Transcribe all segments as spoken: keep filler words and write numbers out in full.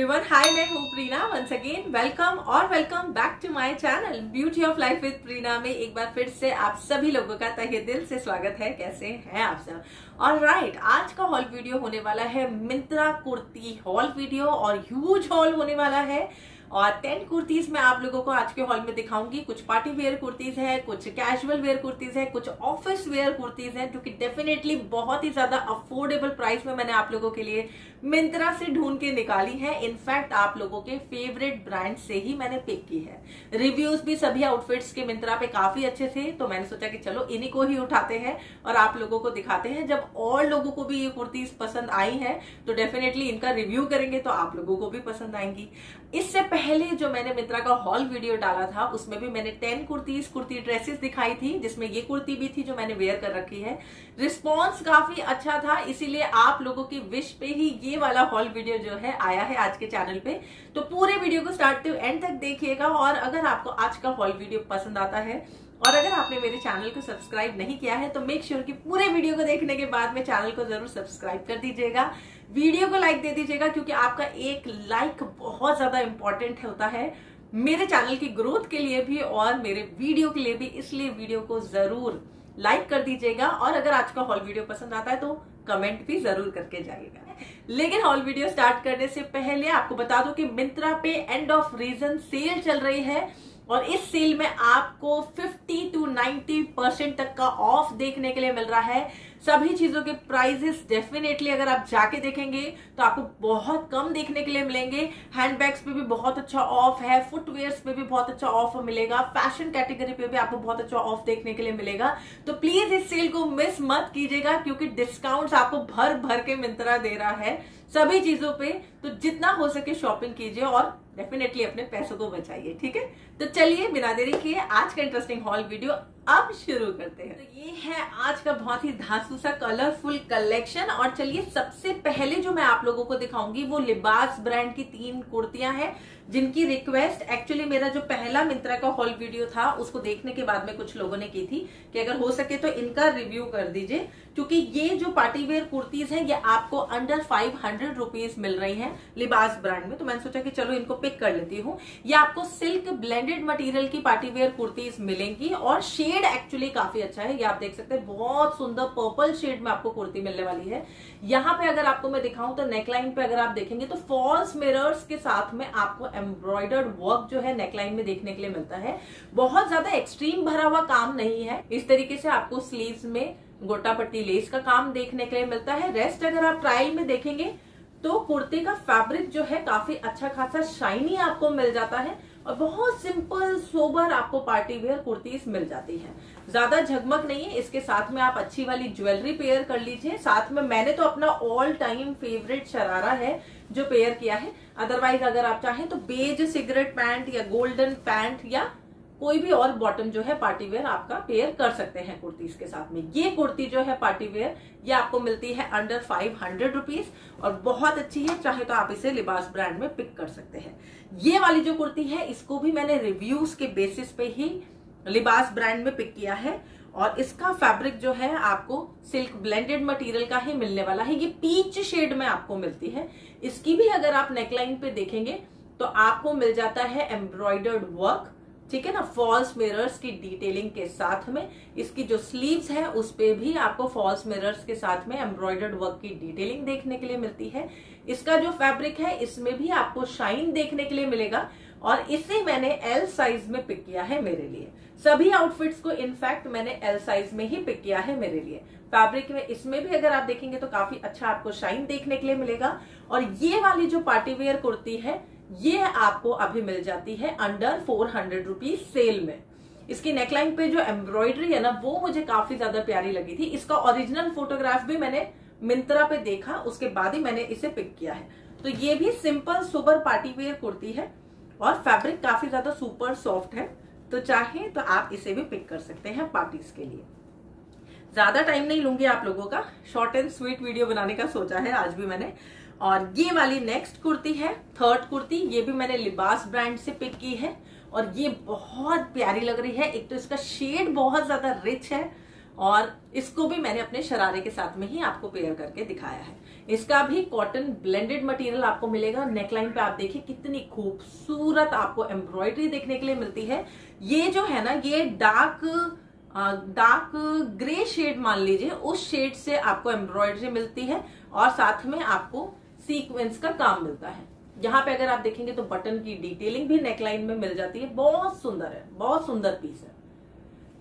Everyone, hi मैं हूँ Preena. Once again welcome और welcome back to my channel beauty of life with Preena में एक बार फिर से आप सभी लोगों का तहे दिल से स्वागत है। कैसे हैं आप सब? ऑलराइट, आज का हॉल वीडियो होने वाला है मिंत्रा कुर्ती हॉल वीडियो और ह्यूज हॉल होने वाला है और टेन कुर्तीज मैं आप लोगों को आज के हॉल में दिखाऊंगी। कुछ पार्टी वेयर कुर्तीज है, कुछ कैजुअल वेयर कुर्तीज है, कुछ ऑफिस वेयर कुर्तीज है, जो कि डेफिनेटली बहुत ही ज्यादा अफोर्डेबल प्राइस में मैंने आप लोगों के लिए मिंत्रा से ढूंढ के निकाली है। इनफैक्ट आप लोगों के फेवरेट ब्रांड से ही मैंने पिक की है। रिव्यूज भी सभी आउटफिट्स के मिंत्रा पे काफी अच्छे थे, तो मैंने सोचा कि चलो इन्हीं को ही उठाते हैं और आप लोगों को दिखाते हैं। जब और लोगों को भी ये कुर्तीज पसंद आई है तो डेफिनेटली इनका रिव्यू करेंगे, तो आप लोगों को भी पसंद आएंगी। इससे पहले जो मैंने मिंत्रा का हॉल वीडियो डाला था उसमें भी मैंने टेन कुर्तीज कुर्ती ड्रेसेस दिखाई थी, जिसमें ये कुर्ती भी थी जो मैंने वेयर कर रखी है। रिस्पांस काफी अच्छा था, इसीलिए आप लोगों की विश पे ही ये वाला हॉल वीडियो जो है आया है आज के चैनल पे। तो पूरे वीडियो को स्टार्ट टू एंड तक देखिएगा और अगर आपको आज का हॉल वीडियो पसंद आता है और अगर आपने मेरे चैनल को सब्सक्राइब नहीं किया है तो मेक श्योर कि पूरे वीडियो को देखने के बाद में चैनल को जरूर सब्सक्राइब कर दीजिएगा, वीडियो को लाइक दे दीजिएगा, क्योंकि आपका एक लाइक बहुत ज्यादा इंपॉर्टेंट होता है मेरे चैनल की ग्रोथ के लिए भी और मेरे वीडियो के लिए भी। इसलिए वीडियो को जरूर लाइक कर दीजिएगा और अगर आज का हॉल वीडियो पसंद आता है तो कमेंट भी जरूर करके जाइएगा। लेकिन हॉल वीडियो स्टार्ट करने से पहले आपको बता दूं कि मिंत्रा पे एंड ऑफ रीजन सेल चल रही है और इस सेल में आपको पचास टू नब्बे परसेंट तक का ऑफ देखने के लिए मिल रहा है। सभी चीजों के प्राइजेस डेफिनेटली अगर आप जाके देखेंगे तो आपको बहुत कम देखने के लिए मिलेंगे। हैंडबैग्स पे भी बहुत अच्छा ऑफ है, फुटवेयर्स पे भी बहुत अच्छा ऑफ मिलेगा, फैशन कैटेगरी पे भी आपको बहुत अच्छा ऑफ देखने के लिए मिलेगा। तो प्लीज इस सेल को मिस मत कीजिएगा, क्योंकि डिस्काउंट आपको भर भर के मिंत्रा दे रहा है सभी चीजों पे। तो जितना हो सके शॉपिंग कीजिए और डेफिनेटली अपने पैसों को बचाइए, ठीक है? तो चलिए बिना देरी किए आज का इंटरेस्टिंग हॉल वीडियो अब शुरू करते हैं। तो ये है आज का बहुत ही धांसू सा कलरफुल कलेक्शन और चलिए सबसे पहले जो मैं आप लोगों को दिखाऊंगी वो लिबास ब्रांड की तीन कुर्तियां हैं, जिनकी रिक्वेस्ट एक्चुअली मेरा जो पहला मिंत्रा का हॉल वीडियो था उसको देखने के बाद में कुछ लोगों ने की थी कि अगर हो सके तो इनका रिव्यू कर दीजिए, क्योंकि ये जो पार्टीवेयर कुर्तीज हैं ये आपको अंडर फाइव हंड्रेड रुपीज मिल रही है लिबास ब्रांड में। तो मैंने सोचा कि चलो इनको पिक कर लेती हूँ। ये आपको सिल्क ब्लेंडेड मटीरियल की पार्टीवेयर कुर्तीज मिलेंगी और शेड एक्चुअली काफी अच्छा है। ये आप देख सकते हैं, बहुत सुंदर पर्पल शेड में आपको कुर्ती मिलने वाली है। यहाँ पे अगर आपको मैं दिखाऊं तो नेकलाइन पे अगर आप देखेंगे तो फॉल्स मिरर्स के साथ में आपको एम्ब्रॉयडर्ड वर्क जो है नेकलाइन में देखने के लिए मिलता है। बहुत ज्यादा एक्सट्रीम भरा हुआ काम नहीं है। इस तरीके से आपको स्लीव्स में गोटा पट्टी लेस का काम देखने के लिए मिलता है। रेस्ट अगर आप ट्रायल में देखेंगे तो कुर्ती का फैब्रिक जो है काफी अच्छा खासा शाइनी आपको मिल जाता है और बहुत सिंपल सोबर आपको पार्टी वेयर कुर्तीज मिल जाती है। ज्यादा झगमग नहीं है। इसके साथ में आप अच्छी वाली ज्वेलरी पेयर कर लीजिए। साथ में मैंने तो अपना ऑल टाइम फेवरेट शरारा है जो पेयर किया है। अदरवाइज अगर आप चाहें तो बेज सिगरेट पैंट या गोल्डन पैंट या कोई भी और बॉटम जो है पार्टी वेयर आपका पेयर कर सकते हैं कुर्तीज के साथ में। ये कुर्ती जो है पार्टी वेयर ये आपको मिलती है अंडर फाइव हंड्रेड रुपीज और बहुत अच्छी है। चाहे तो आप इसे लिबास ब्रांड में पिक कर सकते हैं। ये वाली जो कुर्ती है इसको भी मैंने रिव्यूज के बेसिस पे ही लिबास ब्रांड में पिक किया है और इसका फैब्रिक जो है आपको सिल्क ब्लेंडेड मटेरियल का ही मिलने वाला है। ये पीच शेड में आपको मिलती है। इसकी भी अगर आप नेकलाइन पे देखेंगे तो आपको मिल जाता है एम्ब्रॉयडर्ड वर्क, ठीक है ना, फॉल्स मिरर्स की डिटेलिंग के साथ में। इसकी जो स्लीव्स है उस पे भी आपको फॉल्स मिरर्स के साथ में एम्ब्रॉयडर्ड वर्क की डिटेलिंग देखने के लिए मिलती है। इसका जो फैब्रिक है इसमें भी आपको शाइन देखने के लिए मिलेगा और इसे मैंने एल साइज में पिक किया है मेरे लिए। सभी आउटफिट्स को इनफैक्ट मैंने एल साइज में ही पिक किया है मेरे लिए। फैब्रिक में इसमें भी अगर आप देखेंगे तो काफी अच्छा आपको शाइन देखने के लिए मिलेगा और ये वाली जो पार्टीवेयर कुर्ती है ये आपको अभी मिल जाती है under four hundred rupees sale में। इसकी नेकलाइन पे जो एम्ब्रॉयडरी है ना वो मुझे काफी ज्यादा प्यारी लगी थी। इसका ओरिजिनल फोटोग्राफ भी मैंने मिंत्रा पे देखा, उसके बाद ही मैंने इसे पिक किया है। तो ये भी सिंपल सोबर पार्टीवेयर कुर्ती है और फैब्रिक काफी ज्यादा सुपर सॉफ्ट है। तो चाहे तो आप इसे भी पिक कर सकते हैं पार्टीज के लिए। ज्यादा टाइम नहीं लूंगी आप लोगों का, शॉर्ट एंड स्वीट वीडियो बनाने का सोचा है आज भी मैंने। और ये वाली नेक्स्ट कुर्ती है थर्ड कुर्ती, ये भी मैंने लिबास ब्रांड से पिक की है और ये बहुत प्यारी लग रही है। एक तो इसका शेड बहुत ज्यादा रिच है और इसको भी मैंने अपने शरारे के साथ में ही आपको पेयर करके दिखाया है। इसका भी कॉटन ब्लेंडेड मटेरियल आपको मिलेगा। नेकलाइन पे आप देखिए कितनी खूबसूरत आपको एम्ब्रॉयडरी देखने के लिए मिलती है। ये जो है ना, ये डार्क डार्क ग्रे शेड मान लीजिए, उस शेड से आपको एम्ब्रॉयडरी मिलती है और साथ में आपको सीक्वेंस का काम मिलता है। यहाँ पे अगर आप देखेंगे तो बटन की डिटेलिंग भी नेकलाइन में मिल जाती है। बहुत सुंदर है, बहुत सुंदर पीस है।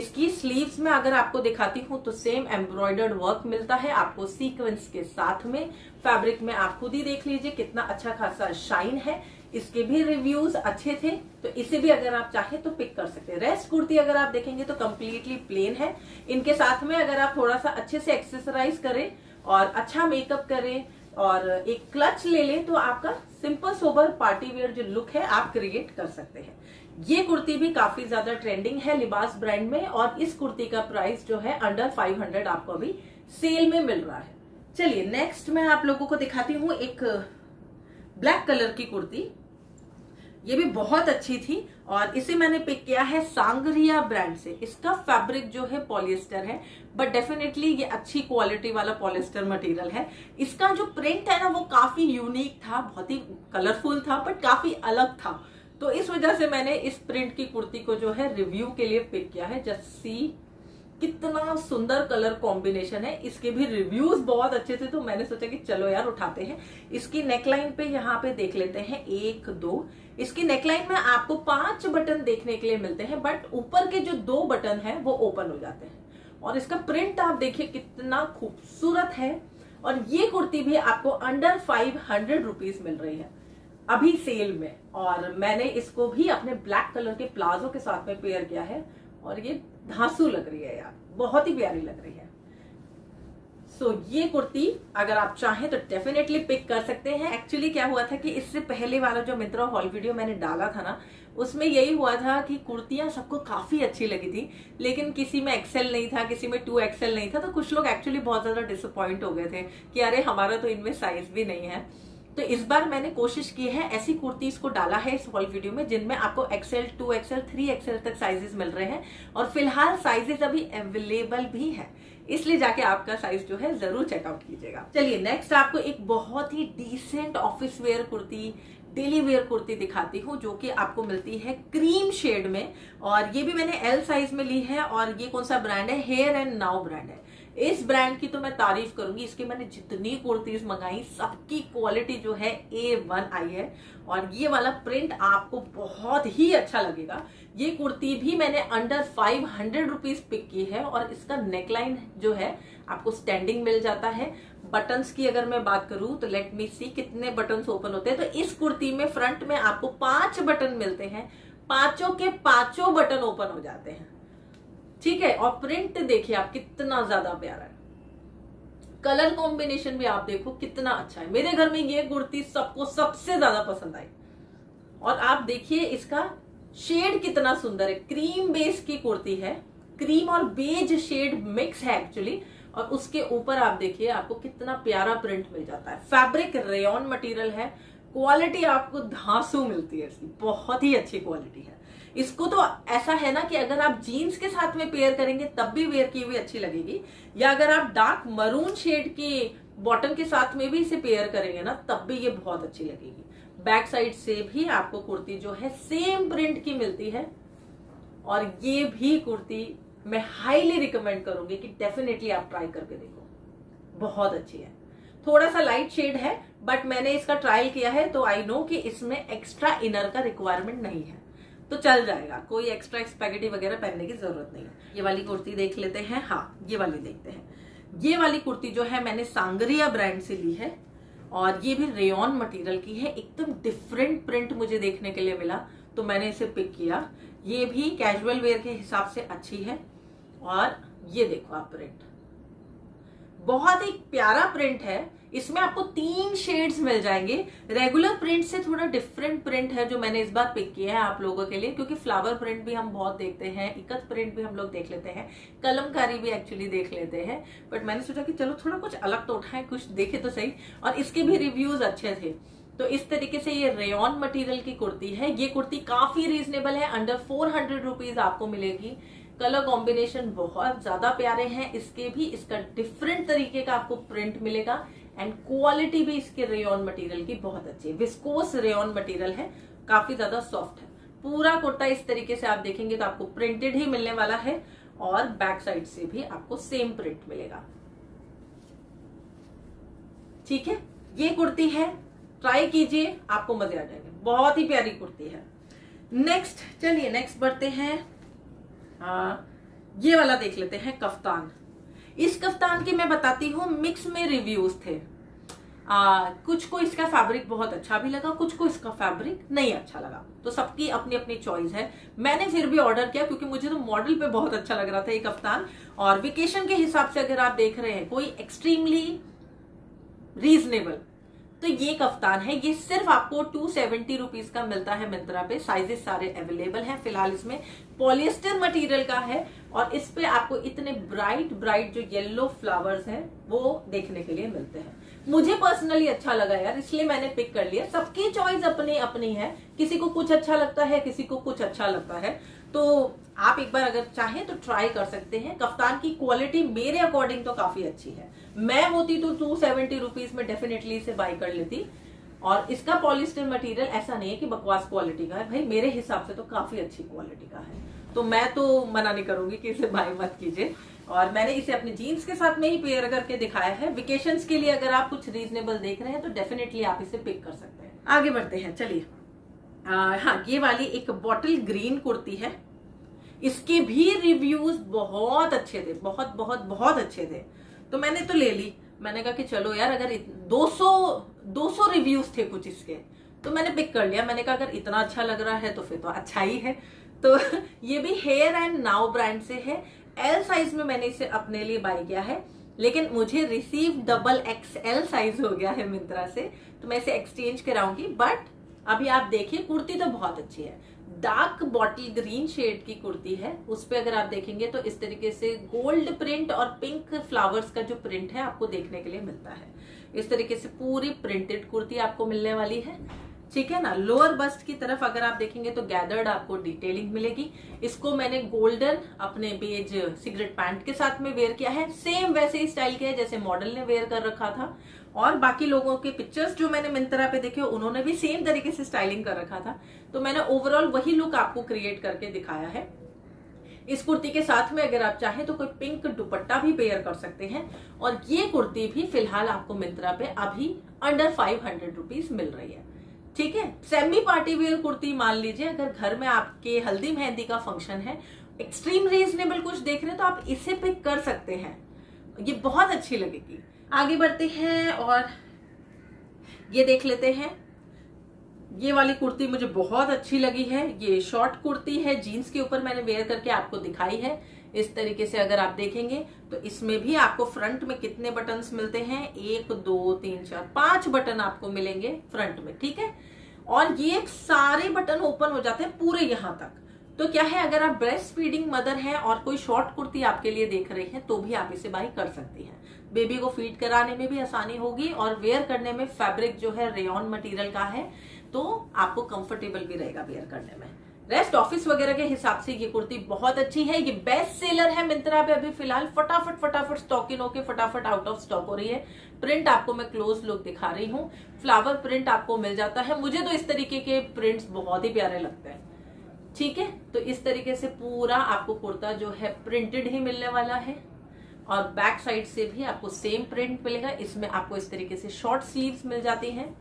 इसकी स्लीव्स में अगर आपको दिखाती हूँ तो सेम एम्ब्रॉयडर्ड वर्क मिलता है आपको सीक्वेंस के साथ में। फैब्रिक में आप खुद ही देख लीजिए कितना अच्छा खासा शाइन है। इसके भी रिव्यूज अच्छे थे, तो इसे भी अगर आप चाहे तो पिक कर सकते हैं। रेस्ट कुर्ती अगर आप देखेंगे तो कम्प्लीटली प्लेन है। इनके साथ में अगर आप थोड़ा सा अच्छे से एक्सेसराइज करें और अच्छा मेकअप करें और एक क्लच ले लें तो आपका सिंपल सोबर पार्टी वेयर जो लुक है आप क्रिएट कर सकते हैं। ये कुर्ती भी काफी ज्यादा ट्रेंडिंग है लिबास ब्रांड में और इस कुर्ती का प्राइस जो है अंडर पाँच सौ आपको अभी सेल में मिल रहा है। चलिए नेक्स्ट मैं आप लोगों को दिखाती हूँ एक ब्लैक कलर की कुर्ती। ये भी बहुत अच्छी थी और इसे मैंने पिक किया है सांगरिया ब्रांड से। इसका फैब्रिक जो है पॉलिएस्टर है, बट डेफिनेटली ये अच्छी क्वालिटी वाला पॉलिएस्टर मटेरियल है। इसका जो प्रिंट है ना वो काफी यूनिक था, बहुत ही कलरफुल था, बट काफी अलग था। तो इस वजह से मैंने इस प्रिंट की कुर्ती को जो है रिव्यू के लिए पिक किया है। जस्ट सी कितना सुंदर कलर कॉम्बिनेशन है। इसके भी रिव्यूज बहुत अच्छे थे तो मैंने सोचा कि चलो यार उठाते हैं। इसकी नेकलाइन पे यहाँ पे देख लेते हैं, एक दो। इसकी नेकलाइन में आपको पांच बटन देखने के लिए मिलते हैं, बट ऊपर के जो दो बटन हैं वो ओपन हो जाते हैं। और इसका प्रिंट आप देखिए कितना खूबसूरत है। और ये कुर्ती भी आपको अंडर फाइव हंड्रेड रुपीज मिल रही है अभी सेल में। और मैंने इसको भी अपने ब्लैक कलर के प्लाजो के साथ में पेयर किया है और ये धांसू लग रही है यार, बहुत ही प्यारी लग रही है। सो so, ये कुर्ती अगर आप चाहें तो डेफिनेटली पिक कर सकते हैं। एक्चुअली क्या हुआ था कि इससे पहले वाला जो मिंत्रा हॉल वीडियो मैंने डाला था ना, उसमें यही हुआ था कि कुर्तियां सबको काफी अच्छी लगी थी, लेकिन किसी में एक्सेल नहीं था, किसी में टू एक्सेल नहीं था। तो कुछ लोग एक्चुअली बहुत ज्यादा डिसअपॉइंट हो गए थे कि अरे हमारा तो इनमें साइज भी नहीं है। तो इस बार मैंने कोशिश की है, ऐसी कुर्तीज को डाला है इस हॉल वीडियो में जिनमें आपको XL, two XL, three XL तक साइजेस मिल रहे हैं। और फिलहाल साइजेस अभी अवेलेबल भी है, इसलिए जाके आपका साइज जो है जरूर चेकआउट कीजिएगा। चलिए नेक्स्ट आपको एक बहुत ही decent office wear kurti, daily wear kurti दिखाती हूँ जो कि आपको मिलती है क्रीम शेड में। और ये भी मैंने एल साइज में ली है। और ये कौन सा ब्रांड है? हेयर एंड नाउ ब्रांड है। इस ब्रांड की तो मैं तारीफ करूंगी। इसकी मैंने जितनी कुर्तीज मंगाई सबकी क्वालिटी जो है ए वन आई है। और ये वाला प्रिंट आपको बहुत ही अच्छा लगेगा। ये कुर्ती भी मैंने under five hundred rupees pick की है। और इसका नेकलाइन जो है आपको स्टैंडिंग मिल जाता है। बटन्स की अगर मैं बात करूं तो लेट मी सी कितने बटन्स ओपन होते हैं। तो इस कुर्ती में फ्रंट में आपको पांच बटन मिलते हैं, पांचों के पांचों बटन ओपन हो जाते हैं, ठीक है। और प्रिंट देखिए आप कितना ज्यादा प्यारा है। कलर कॉम्बिनेशन भी आप देखो कितना अच्छा है। मेरे घर में ये कुर्ती सबको सबसे ज्यादा पसंद आई। और आप देखिए इसका शेड कितना सुंदर है। क्रीम बेस की कुर्ती है, क्रीम और बेज शेड मिक्स है एक्चुअली। और उसके ऊपर आप देखिए आपको कितना प्यारा प्रिंट मिल जाता है। फैब्रिक रेयॉन मटेरियल है, क्वालिटी आपको धांसू मिलती है इसकी, बहुत ही अच्छी क्वालिटी है। इसको तो ऐसा है ना कि अगर आप जीन्स के साथ में पेयर करेंगे तब भी वेयर की हुई अच्छी लगेगी, या अगर आप डार्क मरून शेड के बॉटम के साथ में भी इसे पेयर करेंगे ना तब भी ये बहुत अच्छी लगेगी। बैक साइड से भी आपको कुर्ती जो है सेम प्रिंट की मिलती है। और ये भी कुर्ती मैं हाईली रिकमेंड करूंगी कि डेफिनेटली आप ट्राई करके देखो, बहुत अच्छी है। थोड़ा सा लाइट शेड है बट मैंने इसका ट्रायल किया है तो आई नो कि इसमें एक्स्ट्रा इनर का रिक्वायरमेंट नहीं है, तो चल जाएगा, कोई एक्स्ट्रा स्पैगेटी वगैरह पहनने की जरूरत नहीं है। ये वाली कुर्ती देख लेते हैं। हाँ ये वाली देखते हैं। ये वाली कुर्ती जो है मैंने सांगरिया ब्रांड से ली है और ये भी रेयॉन मटेरियल की है। एकदम डिफरेंट प्रिंट मुझे देखने के लिए मिला तो मैंने इसे पिक किया। ये भी कैजुअल वेयर के हिसाब से अच्छी है। और ये देखो आप प्रिंट, बहुत ही प्यारा प्रिंट है। इसमें आपको तीन शेड्स मिल जाएंगे। रेगुलर प्रिंट से थोड़ा डिफरेंट प्रिंट है जो मैंने इस बार पिक किया है आप लोगों के लिए, क्योंकि फ्लावर प्रिंट भी हम बहुत देखते हैं, इकत प्रिंट भी हम लोग देख लेते हैं, कलमकारी भी एक्चुअली देख लेते हैं, बट मैंने सोचा कि चलो थोड़ा कुछ अलग तो उठाएं, कुछ देखे तो सही। और इसके भी रिव्यूज अच्छे थे। तो इस तरीके से ये रेयॉन मटेरियल की कुर्ती है। ये कुर्ती काफी रीजनेबल है, अंडर फोर हंड्रेड रुपीज आपको मिलेगी। कलर कॉम्बिनेशन बहुत ज्यादा प्यारे हैं इसके भी। इसका डिफरेंट तरीके का आपको प्रिंट मिलेगा एंड क्वालिटी भी इसके रेयॉन मटेरियल की बहुत अच्छी है। विस्कोस रेयॉन मटेरियल है, काफी ज्यादा सॉफ्ट है। पूरा कुर्ता इस तरीके से आप देखेंगे तो आपको प्रिंटेड ही मिलने वाला है और बैक साइड से भी आपको सेम प्रिंट मिलेगा। ठीक है, ये कुर्ती है, ट्राई कीजिए, आपको मजे आ जाएंगे। बहुत ही प्यारी कुर्ती है। नेक्स्ट चलिए नेक्स्ट बढ़ते हैं, आ, ये वाला देख लेते हैं कफ्तान। इस कफ्तान की मैं बताती हूँ मिक्स में रिव्यूज थे। आ, कुछ को इसका फैब्रिक बहुत अच्छा भी लगा, कुछ को इसका फैब्रिक नहीं अच्छा लगा, तो सबकी अपनी अपनी चॉइस है। मैंने फिर भी ऑर्डर किया क्योंकि मुझे तो मॉडल पे बहुत अच्छा लग रहा था ये कफ्तान। और वेकेशन के हिसाब से अगर आप देख रहे हैं कोई एक्सट्रीमली रीजनेबल, तो ये कफ्तान है। ये सिर्फ आपको टू सेवेंटी रुपीज का मिलता है मिंत्रा पे। साइजेस सारे अवेलेबल हैं। फिलहाल इसमें पॉलिएस्टर मटेरियल का है और इस पे आपको इतने ब्राइट ब्राइट जो येलो फ्लावर्स हैं वो देखने के लिए मिलते हैं। मुझे पर्सनली अच्छा लगा यार, इसलिए मैंने पिक कर लिया। सबकी चॉइस अपनी अपनी है, किसी को कुछ अच्छा लगता है, किसी को कुछ अच्छा लगता है। तो आप एक बार अगर चाहें तो ट्राई कर सकते हैं। कफ्तान की क्वालिटी मेरे अकॉर्डिंग तो काफी अच्छी है। मैं होती तो टू सेवेंटी रुपीज में डेफिनेटली इसे बाय कर लेती। और इसका पॉलिस्टर मटेरियल ऐसा नहीं है कि बकवास क्वालिटी का है, भाई मेरे हिसाब से तो काफी अच्छी क्वालिटी का है। तो मैं तो मना नहीं करूंगी कि इसे बाय मत कीजिए। और मैंने इसे अपने जीन्स के साथ में ही पेयर करके दिखाया है। वेकेशंस के लिए अगर आप कुछ रीजनेबल देख रहे हैं तो डेफिनेटली आप इसे पिक कर सकते हैं। आगे बढ़ते हैं, चलिए हाँ, ये वाली एक बॉटल ग्रीन कुर्ती है। इसके भी रिव्यूज बहुत अच्छे थे, बहुत बहुत बहुत अच्छे थे, तो मैंने तो ले ली। मैंने कहा कि चलो यार, अगर दो सौ दो सौ रिव्यूज थे कुछ इसके, तो मैंने पिक कर लिया। मैंने कहा अगर इतना अच्छा लग रहा है तो फिर तो अच्छा ही है। तो ये भी हेयर एंड नाउ ब्रांड से है। एल साइज में मैंने इसे अपने लिए बाय किया है, लेकिन मुझे receive double X L size हो गया है मिंत्रा से, तो मैं इसे एक्सचेंज कराऊंगी। बट अभी आप देखिए, कुर्ती तो बहुत अच्छी है। डार्क बॉटल ग्रीन शेड की कुर्ती है। उस पर अगर आप देखेंगे तो इस तरीके से गोल्ड प्रिंट और पिंक फ्लावर्स का जो प्रिंट है आपको देखने के लिए मिलता है। इस तरीके से पूरी प्रिंटेड कुर्ती आपको मिलने वाली है, ठीक है ना। लोअर बस्ट की तरफ अगर आप देखेंगे तो गैदर्ड आपको डिटेलिंग मिलेगी। इसको मैंने गोल्डन अपने बेज सिगरेट पैंट के साथ में वेयर किया है। सेम वैसे ही स्टाइल के है जैसे मॉडल ने वेयर कर रखा था, और बाकी लोगों के पिक्चर्स जो मैंने मिंत्रा पे देखे उन्होंने भी सेम तरीके से स्टाइलिंग कर रखा था। तो मैंने ओवरऑल वही लुक आपको क्रिएट करके दिखाया है। इस कुर्ती के साथ में अगर आप चाहें तो कोई पिंक दुपट्टा भी पेयर कर सकते हैं। और ये कुर्ती भी फिलहाल आपको मिंत्रा पे अभी अंडर फाइव हंड्रेड रुपीज मिल रही है, ठीक है। सेमी पार्टी वेयर कुर्ती मान लीजिए, अगर घर में आपके हल्दी मेहंदी का फंक्शन है, एक्सट्रीम रीजनेबल कुछ देख रहे हैं तो आप इसे पिक कर सकते हैं, ये बहुत अच्छी लगेगी। आगे बढ़ते हैं और ये देख लेते हैं। ये वाली कुर्ती मुझे बहुत अच्छी लगी है। ये शॉर्ट कुर्ती है, जीन्स के ऊपर मैंने वेयर करके आपको दिखाई है। इस तरीके से अगर आप देखेंगे तो इसमें भी आपको फ्रंट में कितने बटन्स मिलते हैं, एक दो तीन चार पांच बटन आपको मिलेंगे फ्रंट में, ठीक है। और ये सारे बटन ओपन हो जाते हैं पूरे यहाँ तक। तो क्या है, अगर आप ब्रेस्ट फीडिंग मदर हैं और कोई शॉर्ट कुर्ती आपके लिए देख रही है तो भी आप इसे बाय कर सकती हैं। बेबी को फीड कराने में भी आसानी होगी और वेयर करने में फैब्रिक जो है रेयॉन मटेरियल का है, तो आपको कंफर्टेबल भी रहेगा वेयर करने में। रेस्ट ऑफिस वगैरह के हिसाब से ये कुर्ती बहुत अच्छी है। ये बेस्ट सेलर है मिंत्रा पे अभी फिलहाल। फटाफट फटाफट स्टॉक इन होके फटाफट आउट ऑफ स्टॉक हो रही है। प्रिंट आपको मैं क्लोज लुक दिखा रही हूँ। फ्लावर प्रिंट आपको मिल जाता है। मुझे तो इस तरीके के प्रिंट्स बहुत ही प्यारे लगते हैं, ठीक है। तो इस तरीके से पूरा आपको कुर्ता जो है प्रिंटेड ही मिलने वाला है और बैक साइड से भी आपको सेम प्रिंट मिलेगा। इसमें आपको इस तरीके से शॉर्ट स्लीव्स मिल जाती हैं।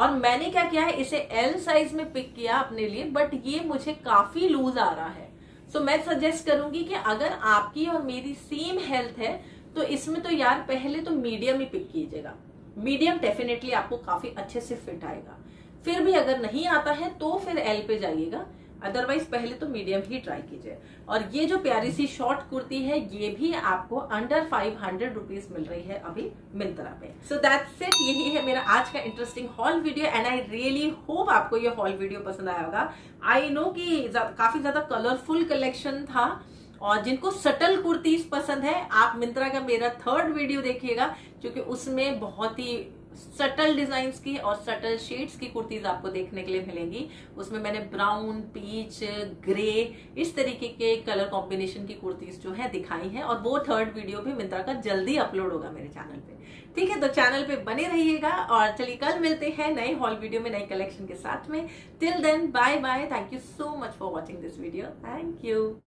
और मैंने क्या किया है, इसे एल साइज में पिक किया अपने लिए, बट ये मुझे काफी लूज आ रहा है। सो so, मैं सजेस्ट करूंगी कि अगर आपकी और मेरी सेम हेल्थ है तो इसमें तो यार पहले तो मीडियम ही पिक कीजिएगा। मीडियम डेफिनेटली आपको काफी अच्छे से फिट आएगा। फिर भी अगर नहीं आता है तो फिर एल पे जाइएगा, अदरवाइज पहले तो मीडियम ही ट्राई कीजिए। और ये जो प्यारी सी शॉर्ट कुर्ती है ये भी आपको अंडर फाइव हंड्रेड रुपीज मिल रही है अभी मिंत्रा पे। सो दैट्स इट, यही है मेरा आज का interesting haul video and I really hope आपको ये हॉल वीडियो पसंद आया होगा। आई नो कि काफी ज्यादा कलरफुल कलेक्शन था, और जिनको सटल कुर्तीज पसंद है आप मिंत्रा का मेरा थर्ड वीडियो देखिएगा, क्योंकि उसमें बहुत ही सटल डिजाइन्स की और सटल शेड्स की कुर्तीज आपको देखने के लिए मिलेंगी। उसमें मैंने ब्राउन, पीच, ग्रे, इस तरीके के कलर कॉम्बिनेशन की कुर्तीज जो है दिखाई है, और वो थर्ड वीडियो भी मिंत्रा का जल्दी अपलोड होगा मेरे चैनल पे। ठीक है, तो चैनल पे बने रहिएगा और चलिए कल मिलते हैं नए हॉल वीडियो में नई कलेक्शन के साथ में। Till then bye bye. Thank you so much for watching this video. Thank you.